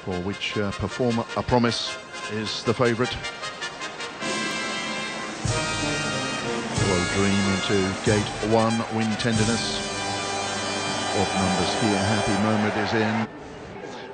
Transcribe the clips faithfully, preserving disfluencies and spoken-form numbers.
for which uh, Perform a Promise is the favourite. Ho Ho Dream into gate one, Win Tenderness. Off numbers here, Happy Moment is in.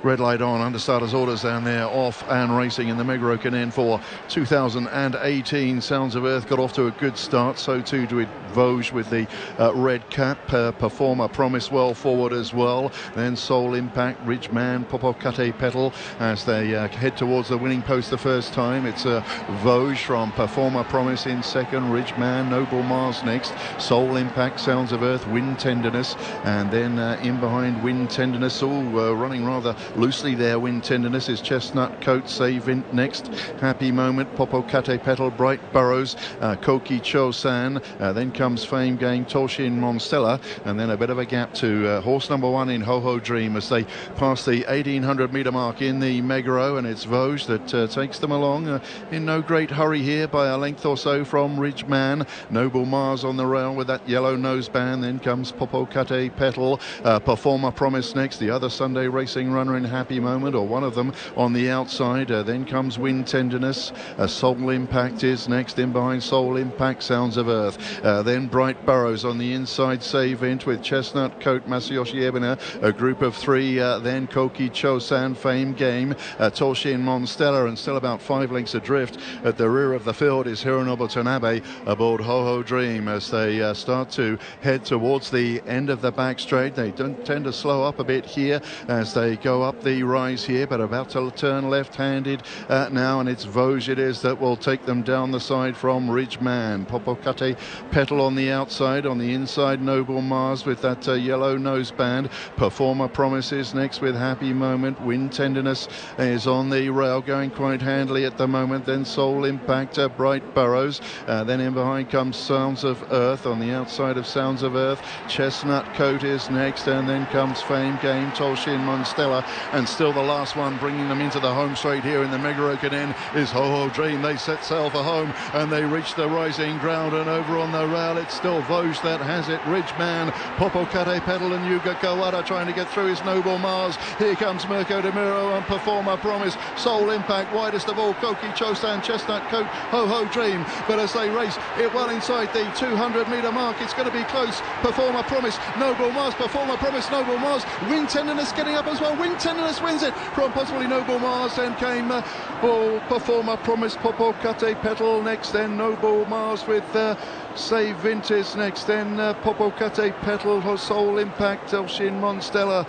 Red light on, understarter's orders down there, off and racing in the Meguro Kinen for two thousand eighteen. Sounds of Earth got off to a good start, so too do it Vosges with the uh, red cap. Uh, Perform a Promise well forward as well. Then Soul Impact, Rich Man, Popocatepetl as they uh, head towards the winning post the first time. It's uh, Vosges from Perform a Promise in second, Rich Man, Noble Mars next, Soul Impact, Sounds of Earth, Win Tenderness, and then uh, in behind Win Tenderness, all uh, running rather loosely there. Win Tenderness is Chestnut Coat, Save In next, Happy Moment, Popocatepetl, Bright Burrows, uh, Koki Chosan, uh, then comes Fame Game, Toshin Monstella, and then a bit of a gap to uh, horse number one in Ho Ho Dream as they pass the eighteen hundred metre mark in the Meguro, and it's Vosges that uh, takes them along uh, in no great hurry here by a length or so from Ridge Man. Noble Mars on the rail with that yellow noseband, then comes Popocatepetl, uh, Perform a Promise next, the other Sunday racing runner in Happy Moment, or one of them on the outside. Uh, then comes Win Tenderness. Uh, Soul Impact is next, in behind Soul Impact, Sounds of Earth. Uh, then Bright Burrows on the inside, Save In with Chestnut Coat, Masayoshi Ebina, a group of three. Uh, then Koki Chosan, Fame Game, uh, Toshin Monstella, and still about five lengths adrift at the rear of the field is Hironobu Tanabe aboard Ho Ho Dream as they uh, start to head towards the end of the back straight. They don't tend to slow up a bit here as they go up the rise here, but about to turn left-handed uh, now, and it's Vosges it is that will take them down the side from Ridge Man. Popocatepetl on the outside, on the inside Noble Mars with that uh, yellow noseband. Perform a Promise is next with Happy Moment. Win Tenderness is on the rail, going quite handily at the moment. Then Soul Impact, uh, Bright Burrows, uh, then in behind comes Sounds of Earth. On the outside of Sounds of Earth, Chestnut Coat is next, and then comes Fame Game, Toshin Monstella. And still the last one bringing them into the home straight here in the Meguro Kinen is Ho Ho Dream. They set sail for home and they reach the rising ground, and over on the rail it's still Vosges that has it. Ridge Man, Popocatepetl and Yuga Kawara trying to get through his Noble Mars. Here comes Mirko Demiro and Perform a Promise. Soul Impact widest of all, Koki Chosan, Chestnut Coat, Ho Ho Dream. But as they race it well inside the two hundred metre mark, it's going to be close. Perform a Promise, Noble Mars, Perform a Promise, Noble Mars. Win Tenderness getting up as well. Win Tenderness wins it from possibly Noble Mars, and came uh, oh, Perform a Promise, Popocatepetl next, then Noble Mars with uh, Save Vintage next, then uh, Popocatepetl, Soul Impact, Elshin Monstella,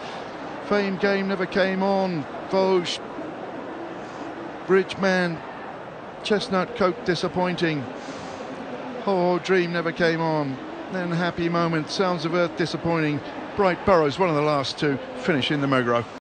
Fame Game never came on, Vosges, Bridge Man, Chestnut Coat disappointing, Ho Ho Dream never came on, then Happy Moment, Sounds of Earth disappointing, Bright Burrows one of the last to finish in the Meguro.